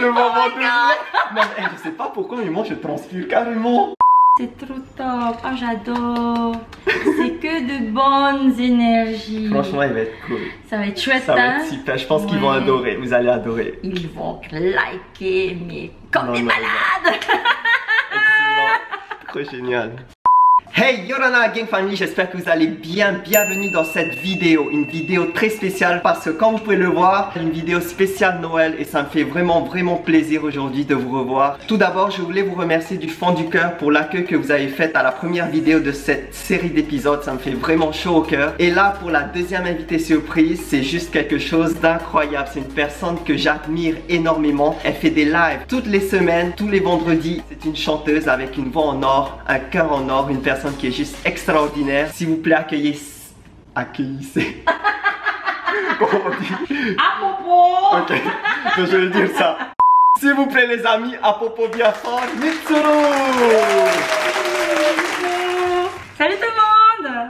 le moment de... Non, hey, je sais pas pourquoi, mais moi je transpire carrément. C'est trop top, oh, j'adore. C'est que de bonnes énergies. Franchement, il va être cool. Ça va être chouette, Ça va être super, je pense qu'ils vont adorer, vous allez adorer. Ils vont liker, mais comme des malades. Excellent, trop génial. Hey Yorana Game Family, j'espère que vous allez bien, bienvenue dans cette vidéo. Une vidéo très spéciale parce que comme vous pouvez le voir, une vidéo spéciale Noël. Et ça me fait vraiment plaisir aujourd'hui de vous revoir. Tout d'abord, je voulais vous remercier du fond du cœur pour l'accueil que vous avez fait à la première vidéo de cette série d'épisodes. Ça me fait vraiment chaud au cœur. Et là, pour la deuxième invitée surprise, c'est juste quelque chose d'incroyable. C'est une personne que j'admire énormément. Elle fait des lives toutes les semaines, tous les vendredis. C'est une chanteuse avec une voix en or, un cœur en or, une personne qui est juste extraordinaire. S'il vous plaît, accueillissez. Comment on dit? À propos. Ok, je vais dire ça. S'il vous plaît les amis, à propos bien fort, Mitsuru. Salut tout le monde.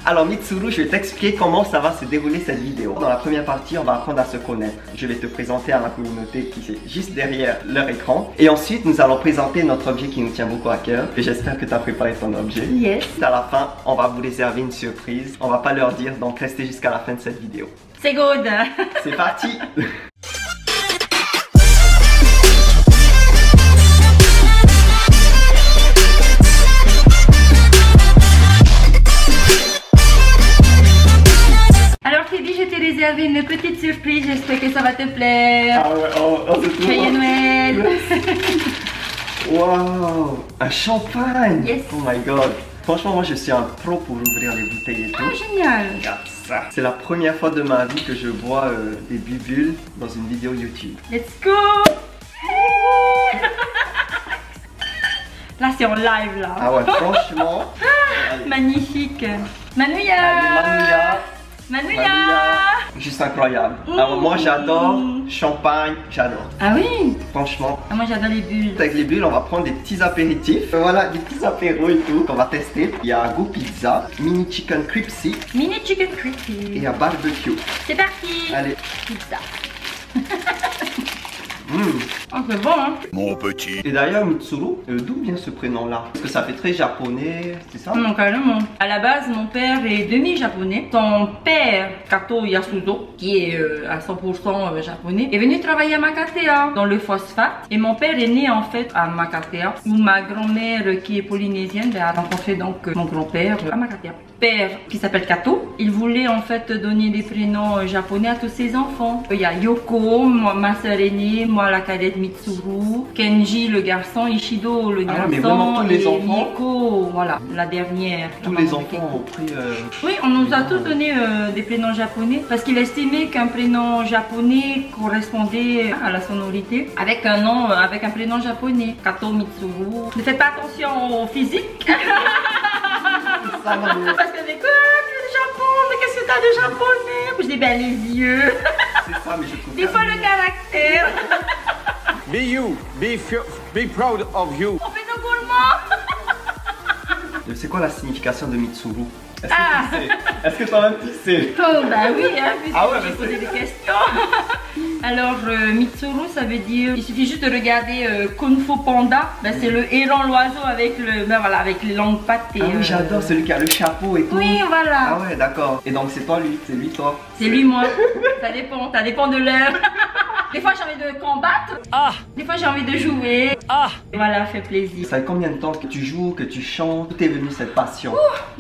Alors Mitsuru, je vais t'expliquer comment ça va se dérouler cette vidéo. Dans la première partie, on va apprendre à se connaître. Je vais te présenter à ma communauté qui est juste derrière leur écran. Et ensuite, nous allons présenter notre objet qui nous tient beaucoup à cœur. Et j'espère que tu as préparé ton objet. Yes. À la fin, on va vous réserver une surprise. On va pas leur dire, donc restez jusqu'à la fin de cette vidéo. C'est good. C'est parti. J'avais une petite surprise, j'espère que ça va te plaire. Ah ouais, oh, joyeux Noël. Wow, un champagne. Yes. Oh my god. Franchement, moi je suis un pro pour ouvrir les bouteilles et tout. Ah, génial. Regarde ça. C'est la première fois de ma vie que je bois des bulles dans une vidéo YouTube. Let's go. Là c'est en live là. Ah ouais, franchement. Magnifique. Manuya. Juste incroyable. Mmh. Alors moi j'adore champagne, j'adore. Ah oui? Franchement. Ah, moi j'adore les bulles. Avec les bulles, on va prendre des petits apéritifs. Voilà, des petits apéros et tout qu'on va tester. Il y a un goût pizza, mini chicken crispy. Mini chicken crispy. Et un barbecue. C'est parti. Allez. Pizza. Mmh. Oh, c'est bon hein. Mon petit. Et d'ailleurs Mitsuru, d'où vient ce prénom là? Parce que ça fait très japonais, c'est ça? Non, carrément. À la base, mon père est demi-japonais. Son père, Kato Yasudo, qui est à 100% japonais, est venu travailler à Makatea, dans le phosphate. Et mon père est né en fait à Makatea, où ma grand-mère qui est polynésienne a rencontré donc mon grand-père à Makatea. Père qui s'appelle Kato, il voulait en fait donner des prénoms japonais à tous ses enfants. Il y a Yoko, moi, ma soeur aînée, moi la cadette Mitsuru, Kenji le garçon, Ishido le garçon, mais vraiment tous les enfants. Yoko, voilà, la dernière. Tous les enfants ont pris... Oui, on nous a tous donné des prénoms japonais parce qu'il estimait qu'un prénom japonais correspondait à la sonorité avec un nom, avec un prénom japonais. Kato Mitsuru. Ne faites pas attention au physique. Parce que des quoi, le Japon, mais qu'est-ce que t'as de japonais? Je dis ben les yeux. C'est ça, mais je trouve. Des fois le caractère. Be you, be proud of you. On fait de gourmand. C'est quoi la signification de Mitsuru? Est-ce que tu sais? Est-ce que toi-même tu sais? Oh bah oui, hein, puisque j'ai posé des questions. Alors Mitsuru, ça veut dire, il suffit juste de regarder Kung Fu Panda, ben, c'est le héron, l'oiseau avec le, ben, voilà, avec les longues pattes. Et, ah oui, j'adore celui qui a le chapeau et tout. Oui, voilà. Ah ouais, d'accord. Et donc c'est toi lui, c'est lui toi? C'est lui moi. Ça dépend de l'heure. Des fois j'ai envie de combattre, des fois j'ai envie de jouer, voilà, fait plaisir. Ça fait combien de temps que tu joues, que tu chantes, d'où est venue cette passion?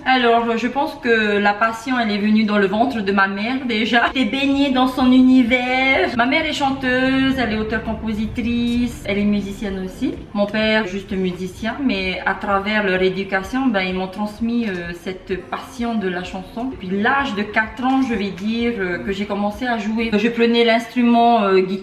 Alors je pense que la passion elle est venue dans le ventre de ma mère déjà. J'étais baignée dans son univers. Ma mère est chanteuse, elle est auteure-compositrice, elle est musicienne aussi. Mon père juste musicien, mais à travers leur éducation, ben, ils m'ont transmis cette passion de la chanson. Depuis l'âge de 4 ans je vais dire que j'ai commencé à jouer. Je prenais l'instrument guitare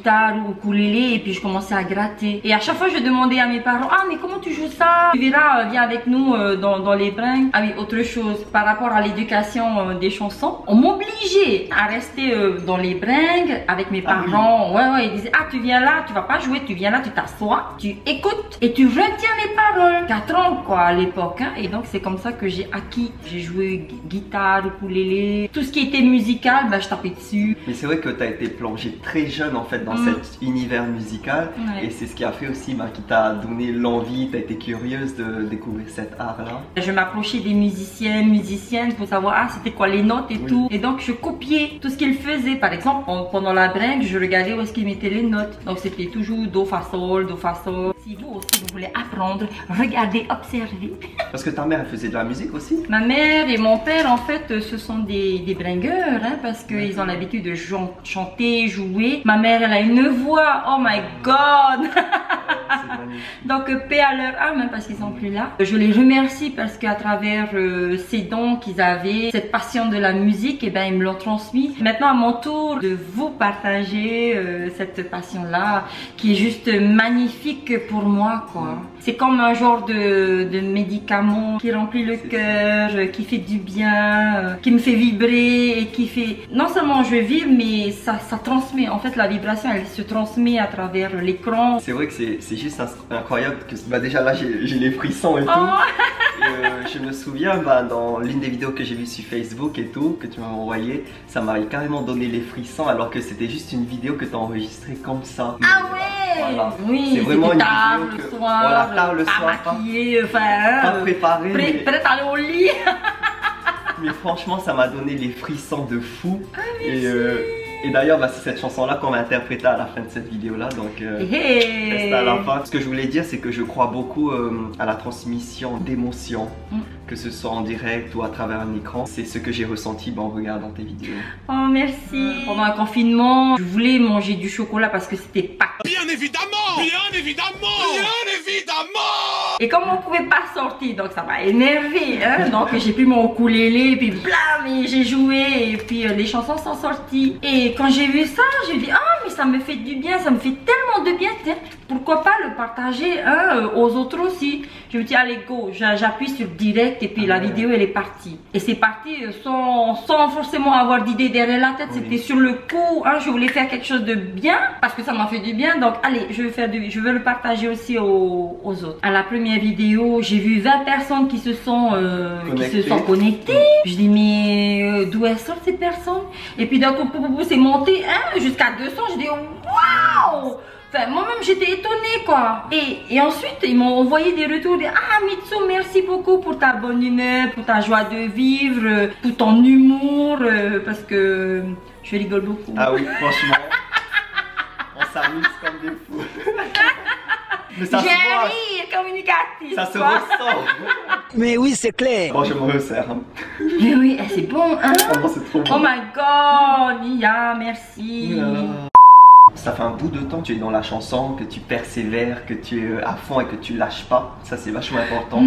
ou ukulélé et puis je commençais à gratter. Et à chaque fois je demandais à mes parents, ah mais comment tu joues ça? Tu verras, viens avec nous dans les bringues. Ah oui, autre chose, par rapport à l'éducation des chansons, on m'obligeait à rester dans les bringues avec mes parents. Ouais, ils disaient, ah tu viens là, tu vas pas jouer, tu viens là, tu t'assois, tu écoutes et tu retiens les paroles. 4 ans quoi à l'époque, hein. Et donc c'est comme ça que j'ai acquis. J'ai joué guitare, ukulélé, tout ce qui était musical, bah je tapais dessus. Mais c'est vrai que tu as été plongée très jeune en fait dans cet univers musical. Et c'est ce qui a fait aussi, qui t'a donné l'envie, t'as été curieuse de découvrir cet art-là. Je m'approchais des musiciens, musiciennes pour savoir c'était quoi les notes et tout. Et donc je copiais tout ce qu'ils faisaient. Par exemple, pendant la break, je regardais où est-ce qu'ils mettaient les notes. Donc c'était toujours do, fa, sol, do, fa, sol. Si vous aussi vous voulez apprendre, regardez, observez. Parce que ta mère faisait de la musique aussi? Ma mère et mon père, en fait, ce sont des bringueurs, parce qu'ils ont l'habitude de chanter, jouer. Ma mère, elle a une voix, oh my god. Donc paix à leur âme, parce qu'ils sont plus là. Je les remercie parce qu'à travers ces dons qu'ils avaient, cette passion de la musique, et ils me l'ont transmis. Maintenant à mon tour de vous partager cette passion-là qui est juste magnifique pour moi, quoi. C'est comme un genre de médicament qui remplit le cœur, qui fait du bien, qui me fait vibrer et qui fait... Non seulement je vibre, mais ça transmet. En fait, la vibration, elle se transmet à travers l'écran. C'est vrai que c'est juste incroyable que déjà là j'ai les frissons et tout. Je me souviens dans l'une des vidéos que j'ai vues sur Facebook et tout, que tu m'as envoyé, ça m'a carrément donné les frissons alors que c'était juste une vidéo que tu as enregistrée comme ça. Ah ouais, voilà. Oui, c'est vraiment une tard, vidéo que, le soir, voilà, tard le soir, pas maquillée, pas préparée, prête à aller au lit. Mais franchement ça m'a donné les frissons de fou. Et d'ailleurs, c'est cette chanson-là qu'on va interpréter à la fin de cette vidéo-là, donc reste à la fin. Ce que je voulais dire, c'est que je crois beaucoup à la transmission d'émotions, que ce soit en direct ou à travers un écran. C'est ce que j'ai ressenti en regardant tes vidéos. Oh, merci. Pendant un confinement, je voulais manger du chocolat parce que c'était Pâques. Bien évidemment. Bien évidemment. Bien évidemment. Et comme on pouvait pas sortir, donc ça m'a énervé, donc j'ai pris mon ukulélé, et puis blam, j'ai joué, et puis les chansons sont sorties. Et quand j'ai vu ça, j'ai dit, ah mais ça me fait du bien, ça me fait tellement de bien, pourquoi pas le partager aux autres aussi. Je me dis, allez go, j'appuie sur direct et puis la vidéo elle est partie. Et c'est parti sans forcément avoir d'idée derrière la tête, c'était sur le coup, je voulais faire quelque chose de bien, parce que ça m'a fait du bien, donc allez, je veux le partager aussi aux autres. À la première vidéo, j'ai vu 20 personnes qui se sont connectées. Je dis, mais d'où elles sortent ces personnes? Et puis d'un coup, c'est monté jusqu'à 200, je dis, waouh! Enfin, moi-même j'étais étonnée, quoi. Et ensuite ils m'ont envoyé des retours de ah Mitsu, merci beaucoup pour ta bonne humeur, pour ta joie de vivre, pour ton humour, parce que je rigole beaucoup. Ah oui, franchement. On s'amuse comme des fous. J'ai un rire communicatif. Ça se ressent. Mais oui, c'est clair. Bon, je me resserre. Mais oui, c'est bon, oh, c'est trop bon. Oh my god, Nia, merci. Ça fait un bout de temps que tu es dans la chanson, que tu persévères, que tu es à fond et que tu lâches pas. Ça, c'est vachement important.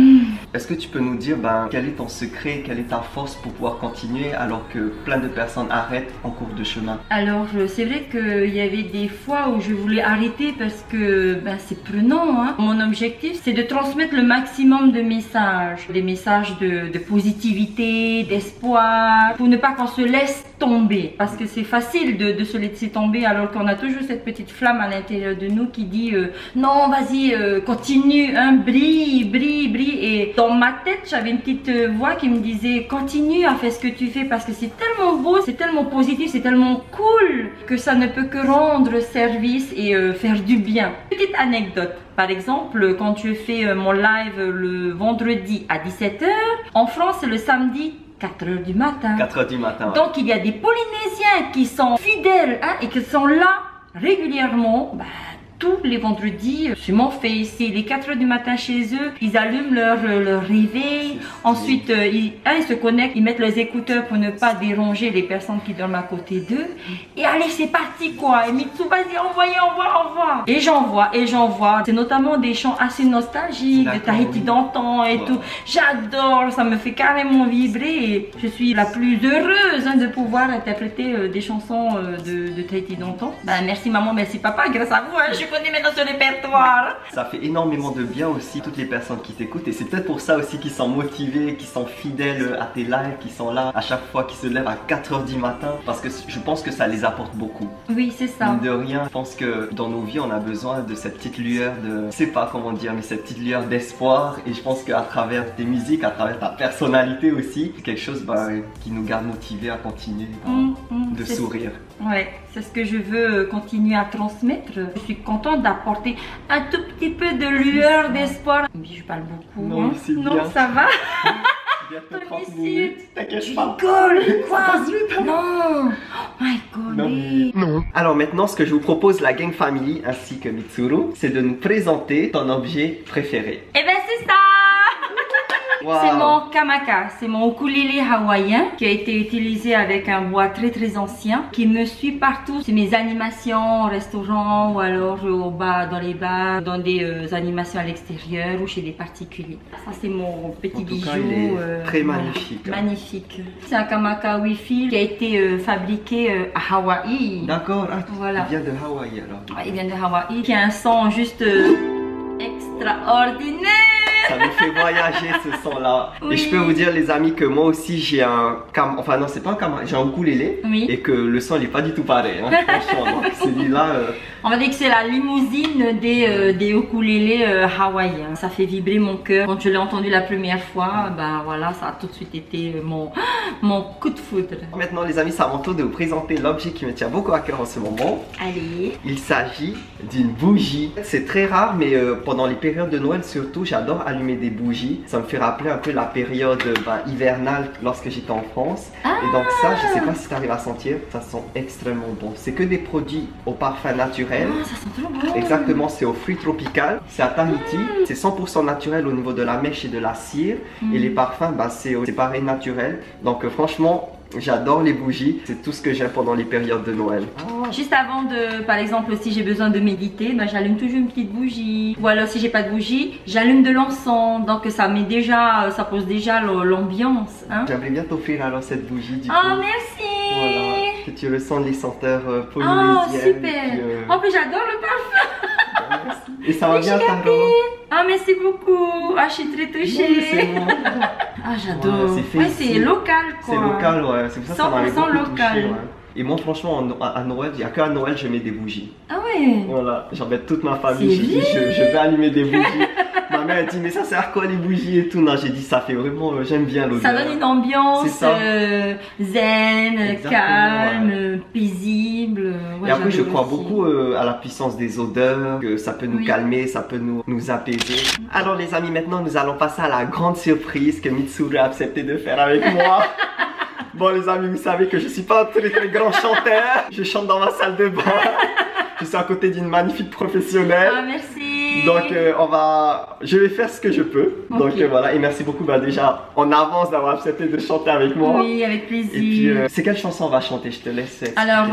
Est-ce que tu peux nous dire quel est ton secret, quelle est ta force pour pouvoir continuer alors que plein de personnes arrêtent en cours de chemin? Alors, c'est vrai qu'il y avait des fois où je voulais arrêter parce que c'est prenant. Mon objectif, c'est de transmettre le maximum de messages. Des messages de positivité, d'espoir, pour ne pas qu'on se laisse tomber. Parce que c'est facile de se laisser tomber alors qu'on a toujours cette petite flamme à l'intérieur de nous qui dit non vas-y, continue, brille, brille, brille. Et dans ma tête j'avais une petite voix qui me disait continue à faire ce que tu fais parce que c'est tellement beau, c'est tellement positif, c'est tellement cool que ça ne peut que rendre service et faire du bien. Petite anecdote. Par exemple, quand je fais mon live le vendredi à 17 h, en France c'est le samedi 4 h du matin. 4 h du matin. Ouais. Donc il y a des Polynésiens qui sont fidèles et qui sont là régulièrement, tous les vendredis, sur mon Face. C'est les 4 h du matin chez eux, ils allument leur réveil. Ensuite, ils se connectent, ils mettent leurs écouteurs pour ne pas déranger les personnes qui dorment à côté d'eux. Et allez, c'est parti, quoi. Et Mitsu, vas-y, envoie. Et j'envoie. C'est notamment des chants assez nostalgiques, de Tahiti d'antan et tout. J'adore, ça me fait carrément vibrer. Et je suis la plus heureuse de pouvoir interpréter des chansons de Tahiti d'antan. Merci maman, merci papa, grâce à vous, je connais maintenant ce répertoire. Ça fait énormément de bien aussi, toutes les personnes qui t'écoutent, et c'est peut-être pour ça aussi qu'ils sont motivés, qu'ils sont fidèles à tes lives, qu'ils sont là à chaque fois, qu'ils se lèvent à 4 h du matin, parce que je pense que ça les apporte beaucoup. Oui, c'est ça. Mine de rien, je pense que dans nos vies, on a besoin de cette petite lueur de, je sais pas comment dire, mais cette petite lueur d'espoir, et je pense qu'à travers tes musiques, à travers ta personnalité aussi, c'est quelque chose qui nous garde motivés à continuer, de sourire. Ça. Ouais, c'est ce que je veux continuer à transmettre. Je suis contente d'apporter un tout petit peu de lueur d'espoir. Je parle beaucoup. Non, hein. Non bien. Ça va. T'inquiète pas. Rigole, quoi? Non. Oh my god. Non. Mais... non. Alors maintenant, ce que je vous propose, la Game Family ainsi que Mitsuru, c'est de nous présenter ton objet préféré. Eh ben c'est ça. Wow. C'est mon kamaka, c'est mon ukulélé hawaïen qui a été utilisé avec un bois très très ancien, qui me suit partout. C'est mes animations au restaurant ou alors au bar, dans les bars, dans des animations à l'extérieur ou chez des particuliers. Ça c'est mon petit bijou. Très magnifique. Magnifique. C'est un kamaka wifi qui a été fabriqué à Hawaï. D'accord, ah, voilà. Il vient de Hawaï alors. Ouais, il vient de Hawaï, qui a un son juste extraordinaire. Ça me fait voyager ce son là. Oui. Et je peux vous dire les amis que moi aussi j'ai un enfin non c'est pas un kamaka, j'ai un ukulélé. Oui. Et que le son il est pas du tout pareil hein, franchement. Celui-là on va dire que c'est la limousine des ukulélés hawaïens. Ça fait vibrer mon cœur. Quand je l'ai entendu la première fois, ben voilà, ça a tout de suite été mon coup de foudre. Maintenant les amis, c'est à mon tour de vous présenter l'objet qui me tient beaucoup à cœur en ce moment. Allez. Il s'agit d'une bougie. C'est très rare mais pendant les périodes de Noël surtout, j'adore allumer des bougies. Ça me fait rappeler un peu la période hivernale lorsque j'étais en France. Ah. Et donc ça, je sais pas si tu arrives à sentir, ça sent extrêmement bon. C'est que des produits au parfum naturel. Ah, ça sent trop bon. Exactement, c'est aux fruits tropicaux. C'est à Tahiti. C'est 100% naturel au niveau de la mèche et de la cire. Et les parfums, bah, c'est pareil naturel. Donc franchement, j'adore les bougies, c'est tout ce que j'aime pendant les périodes de Noël. Oh. Juste avant de, par exemple, si j'ai besoin de méditer, ben j'allume toujours une petite bougie. Ou alors si j'ai pas de bougie, j'allume de l'encens. Donc ça met déjà, ça pose déjà l'ambiance. Hein. J'aimerais bien t'offrir alors cette bougie du coup. Oh merci. Voilà, que tu ressens les senteurs polynésiennes. Oh super. En plus j'adore le parfum. Merci. Et ça va bien Taro. Ah merci beaucoup. Ah je suis très touchée. Oui, ah j'adore, ouais, c'est local quoi. C'est local, ouais, c'est pour ça que ça m'a local. Touché, ouais. Et moi franchement à Noël, il n'y a qu'à Noël je mets des bougies. Ah ouais. Voilà, j'embête toute ma famille, je vais allumer des bougies. Ma mère a dit mais ça sert à quoi les bougies et tout. Non j'ai dit ça fait vraiment, j'aime bien l'odeur. Ça donne une ambiance zen, exactement, calme, ouais, paisible. Ouais, et après je crois beaucoup à la puissance des odeurs, que ça peut nous calmer, ça peut nous apaiser. Alors les amis maintenant nous allons passer à la grande surprise que Mitsuru a accepté de faire avec moi. Bon les amis, vous savez que je suis pas un très très grand chanteur. Je chante dans ma salle de bain. Je suis à côté d'une magnifique professionnelle. Ah merci. Donc je vais faire ce que je peux. Okay. Donc voilà, et merci beaucoup déjà en avance d'avoir accepté de chanter avec moi. Oui, avec plaisir. Et puis c'est quelle chanson on va chanter? Je te laisse. Alors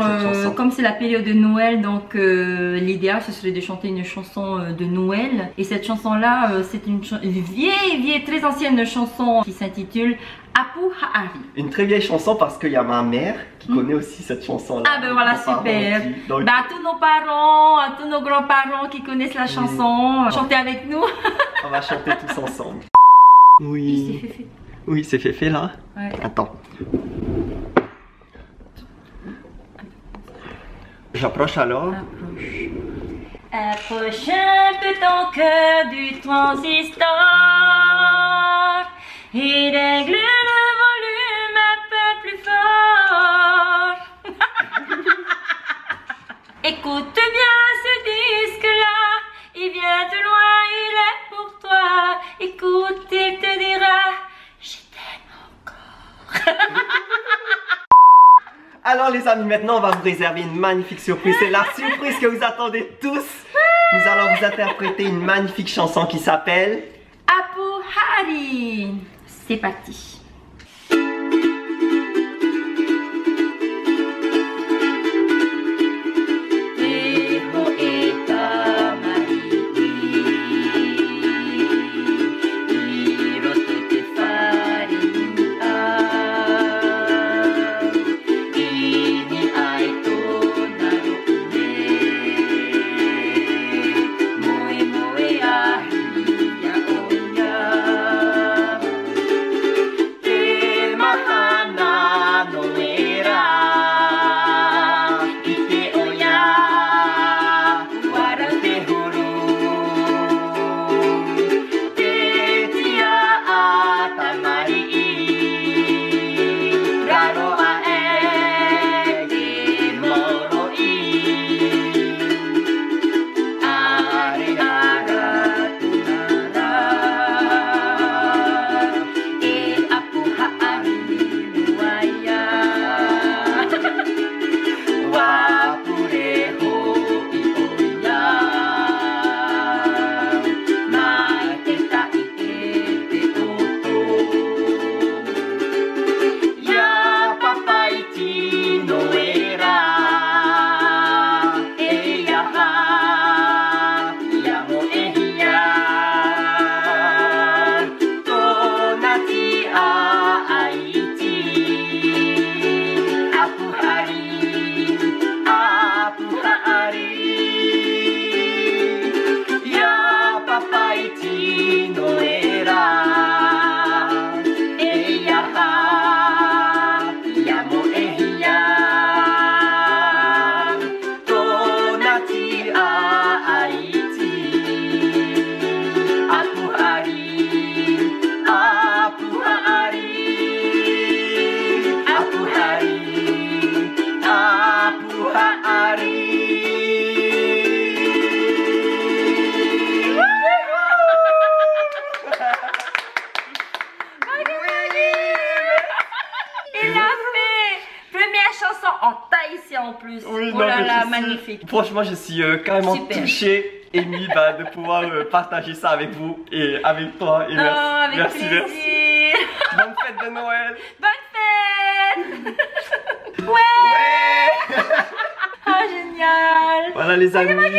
comme c'est la période de Noël, donc l'idéal ce serait de chanter une chanson de Noël. Et cette chanson là, c'est une vieille, très ancienne chanson qui s'intitule Apu Ha'ari. Une très vieille chanson parce qu'il y a ma mère qui connaît aussi cette chanson là. Ah ben voilà, super. Donc... bah, à tous nos parents, à tous nos grands-parents qui connaissent la chanson, chantez avec nous. On va chanter tous ensemble. Oui, c'est fait. Oui, c'est fait là. Ouais. Attends. J'approche alors. Approche un peu ton cœur du transistor et règle le volume un peu plus fort. Écoute bien ce disque-là, il vient de loin, il est pour toi. Écoute, il te dira, je t'aime encore. Alors les amis, maintenant on va vous réserver une magnifique surprise. C'est la surprise que vous attendez tous. Nous allons vous interpréter une magnifique chanson qui s'appelle Apu Ha'ari. C'est parti. En plus, oui, oh là là, magnifique. Franchement, je suis carrément touchée, émue de pouvoir partager ça avec vous et avec toi. Et merci. Bonne fête de Noël. Bonne fête. Ouais. Oh, génial. Voilà les amis,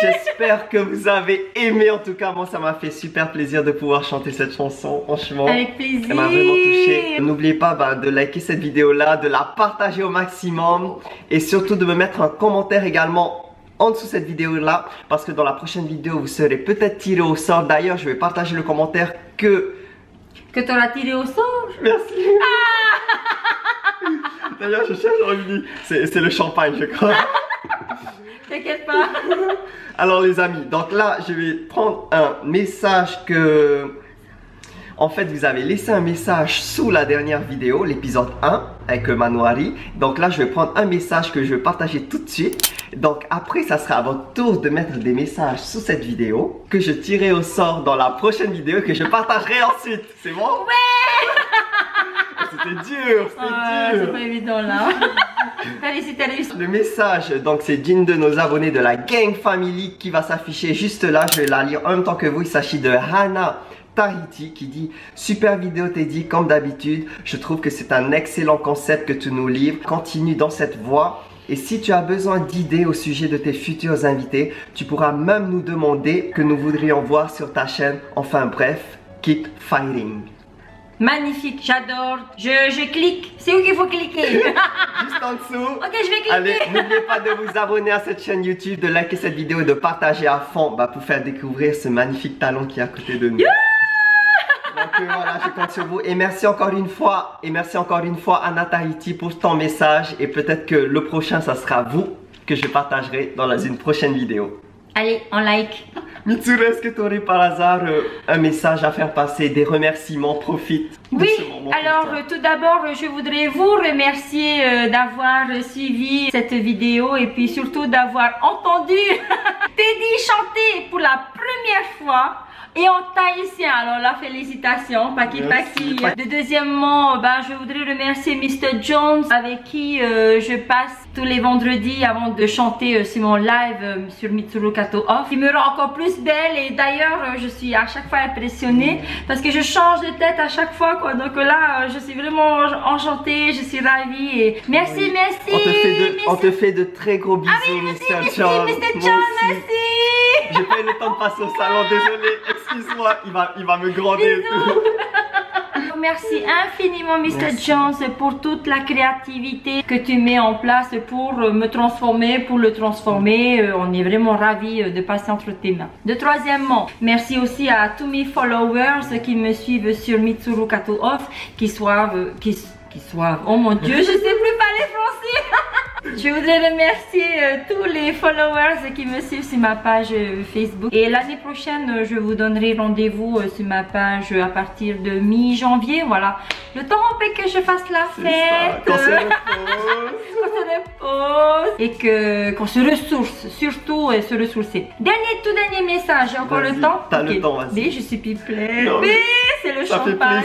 j'espère que vous avez aimé. En tout cas, moi ça m'a fait super plaisir de pouvoir chanter cette chanson. Franchement, avec plaisir. Elle m'a vraiment touchée. N'oubliez pas de liker cette vidéo là, de la partager au maximum. Et surtout de me mettre un commentaire également en dessous de cette vidéo là. Parce que dans la prochaine vidéo, vous serez peut-être tiré au sort. D'ailleurs, je vais partager le commentaire que tu l'as tiré au sort. Merci. D'ailleurs, je cherche Rugby. C'est le champagne, je crois. T'inquiète pas. Alors les amis, donc là, je vais prendre un message que... En fait, vous avez laissé un message sous la dernière vidéo, l'épisode 1, avec Manoari. Donc là, je vais prendre un message que je vais partager tout de suite. Donc après, ça sera à votre tour de mettre des messages sous cette vidéo que je tirerai au sort dans la prochaine vidéo que je partagerai ensuite. C'est bon? Ouais. C'était dur, c'était dur. C'est pas évident là. T'as réussi. Le message, donc c'est d'une de nos abonnés de la Game Family qui va s'afficher juste là. Je vais la lire en même temps que vous. Il s'agit de Hanna Tahiti qui dit: super vidéo Teddy, comme d'habitude. Je trouve que c'est un excellent concept que tu nous livres. Continue dans cette voie. Et si tu as besoin d'idées au sujet de tes futurs invités, tu pourras même nous demander que nous voudrions voir sur ta chaîne. Enfin bref, keep fighting. Magnifique, j'adore. Je clique. C'est où qu'il faut cliquer? Juste en dessous. Ok, je vais cliquer. Allez, n'oubliez pas de vous abonner à cette chaîne YouTube, de liker cette vidéo et de partager à fond pour faire découvrir ce magnifique talent qui est à côté de nous. Donc voilà, je compte sur vous. Et merci encore une fois. Et merci encore une fois Hanna Tahiti pour ton message. Et peut-être que le prochain, ça sera vous que je partagerai dans une prochaine vidéo. Allez, on like. Mitsuru, est-ce que tu aurais par hasard un message à faire passer, des remerciements? Profite. Oui, alors tout d'abord, je voudrais vous remercier d'avoir suivi cette vidéo et puis surtout d'avoir entendu Teddy chanter pour la première fois et en tahitien. Alors là, félicitations, paki-paki. Deuxièmement, je voudrais remercier Mr. Jones avec qui je passe tous les vendredis avant de chanter sur mon live sur Mitsuru Kato Off. Il me rend encore plus belle et d'ailleurs je suis à chaque fois impressionnée parce que je change de tête à chaque fois quoi. Donc là je suis vraiment enchantée, je suis ravie et merci, oui. On te fait de très gros bisous, Mr. Chance. Mr. Chance, merci. J'ai pas eu le temps de passer au salon, désolé, excuse-moi, il va me gronder. Merci infiniment Mr. Chance pour toute la créativité que tu mets en place pour me transformer, pour le transformer. On est vraiment ravis de passer entre tes mains. Troisièmement, merci aussi à tous mes followers qui me suivent sur Mitsuru Kato Off, oh mon Dieu, je sais plus parler français. Je voudrais remercier tous les followers qui me suivent sur ma page Facebook. Et l'année prochaine, je vous donnerai rendez-vous sur ma page à partir de mi-janvier. Voilà, le temps que je fasse la fête, qu'on se repose et qu'on se ressource, surtout se ressourcer. Tout dernier message, j'ai encore le temps. T'as le temps, vas-y. Je suis pipelée, c'est le champagne.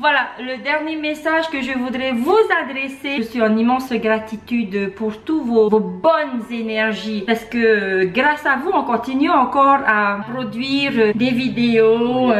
Voilà, le dernier message que je voudrais vous adresser. Je suis en immense gratitude pour toutes vos bonnes énergies. Parce que grâce à vous, on continue encore à produire des vidéos,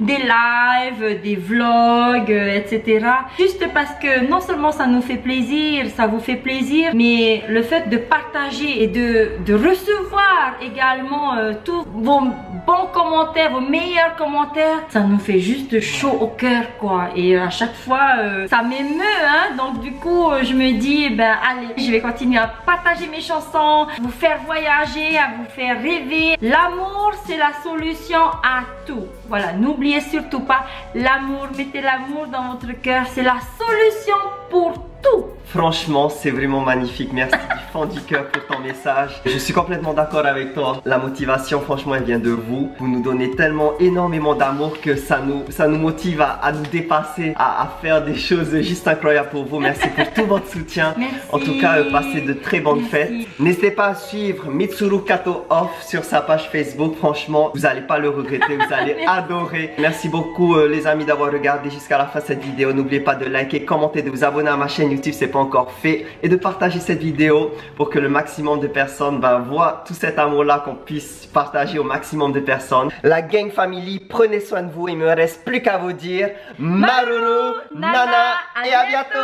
des lives, des vlogs, etc. Juste parce que non seulement ça nous fait plaisir, ça vous fait plaisir, mais le fait de partager et de recevoir également tous vos bons commentaires, vos meilleurs commentaires, ça nous fait juste chaud au cœur quoi. Et à chaque fois ça m'émeut hein. Donc du coup je me dis allez, je vais continuer à partager mes chansons, vous faire voyager, à vous faire rêver. L'amour, c'est la solution à tout. Voilà, n'oubliez surtout pas l'amour. Mettez l'amour dans votre cœur, c'est la solution pour tout. Franchement, c'est vraiment magnifique. Merci du fond du cœur pour ton message. Je suis complètement d'accord avec toi. La motivation, franchement, elle vient de vous. Vous nous donnez tellement, énormément d'amour que ça nous motive à nous dépasser, à faire des choses juste incroyables pour vous. Merci pour tout votre soutien. Merci. En tout cas, passez de très bonnes fêtes. N'hésitez pas à suivre Mitsuru Kato Off sur sa page Facebook. Franchement, vous n'allez pas le regretter. Vous allez adorer. Merci beaucoup, les amis, d'avoir regardé jusqu'à la fin de cette vidéo. N'oubliez pas de liker, commenter, de vous abonner à ma chaîne YouTube. C'est pas encore fait, et de partager cette vidéo pour que le maximum de personnes voient tout cet amour là, qu'on puisse partager au maximum de personnes. La Game Family, prenez soin de vous. Il me reste plus qu'à vous dire Maruru, Nana et à bientôt.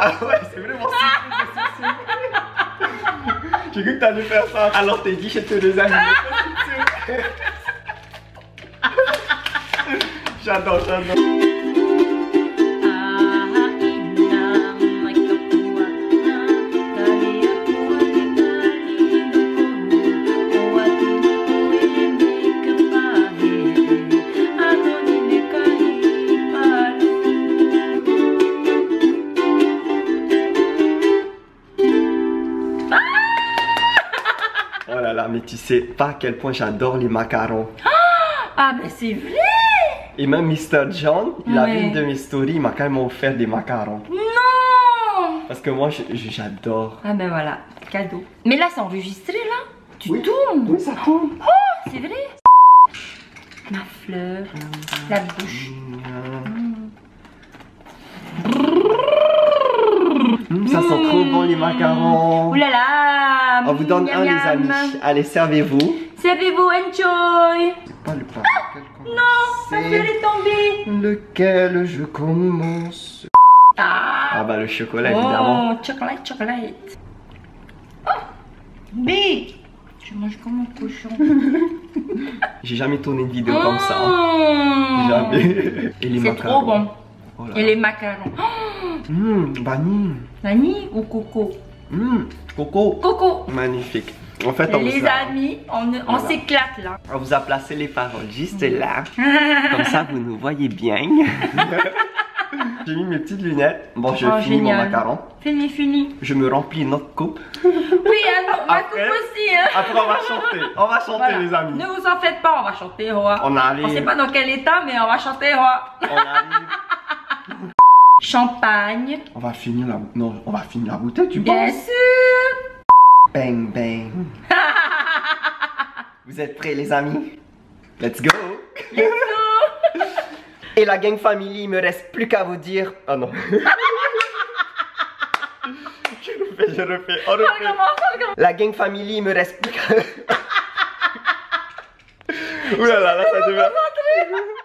Ah ouais, c'est vraiment super. J'ai cru que t'allais faire ça. Alors t'es dit, je te les amis. J'adore, j'adore. Mais tu sais pas à quel point j'adore les macarons. Ah mais c'est vrai. Et même Mr. Jones, il a vu une de mes stories, il m'a quand même offert des macarons. Non. Parce que moi j'adore. Ah ben voilà, cadeau. Mais là c'est enregistré là. Tu tournes. Oui, ça tourne. Oh, c'est vrai. Ma fleur, la bouche. Ça sent trop bon les macarons. Oulala là là. On vous donne miam, un miam. Les amis. Allez, servez-vous. Servez-vous, enjoy. C'est pas le pain. Ah, non, ma fleur est tombée. Lequel je commence? Ah bah le chocolat évidemment. Oh, chocolat, chocolat. Oh, big. Je mange comme un cochon. J'ai jamais tourné une vidéo comme ça. Jamais. Et les macarons. C'est trop bon. Oh là. Et les macarons. Vanille. Vanille ou coco? Coco. Coco. Magnifique. En fait, les amis, on s'éclate là. On vous a placé les paroles juste là. Comme ça, vous nous voyez bien. J'ai mis mes petites lunettes. Bon, je finis mon macaron. Fini, fini. Je me remplis notre coupe. Oui, alors, ma coupe aussi. Hein. Après, on va chanter. On va chanter, voilà. Les amis. Ne vous en faites pas, on va chanter. Roi. On arrive. On sait pas dans quel état, mais on va chanter. Roi. On arrive. Champagne. On va finir la bouteille. Non, on va finir la bouteille, tu penses? Bien sûr. Bang, bang. Vous êtes prêts, les amis? Let's go. Let's go. Et la Gang Family, il me reste plus qu'à vous dire. Oh non. Je refais. On refait. La Gang Family, il me reste plus qu'à. Ouh là là, là ça devient.